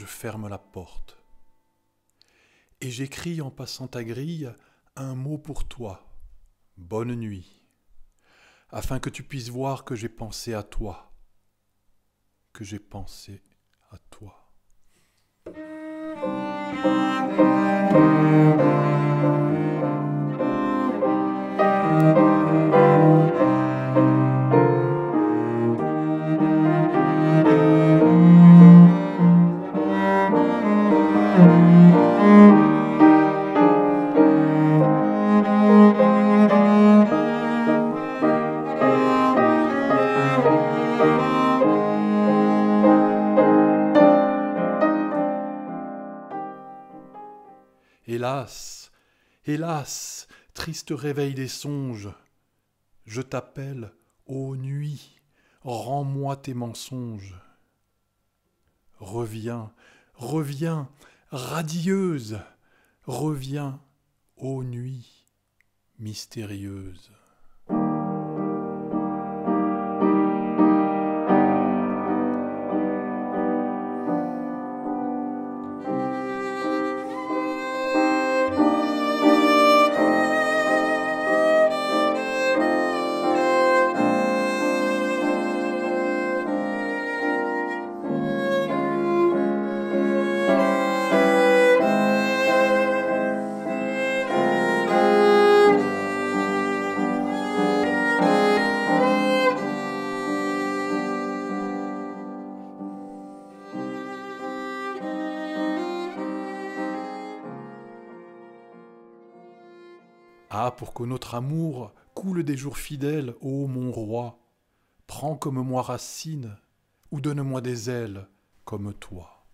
je ferme la porte. Et j'écris en passant ta grille un mot pour toi, bonne nuit, afin que tu puisses voir que j'ai pensé à toi, que j'ai pensé à toi. Hélas, hélas, triste réveil des songes, je t'appelle, ô nuit, rends-moi tes mensonges. Reviens, reviens, radieuse, reviens, ô nuit mystérieuse. Ah, pour que notre amour coule des jours fidèles, ô mon roi, prends comme moi racine, ou donne-moi des ailes comme toi.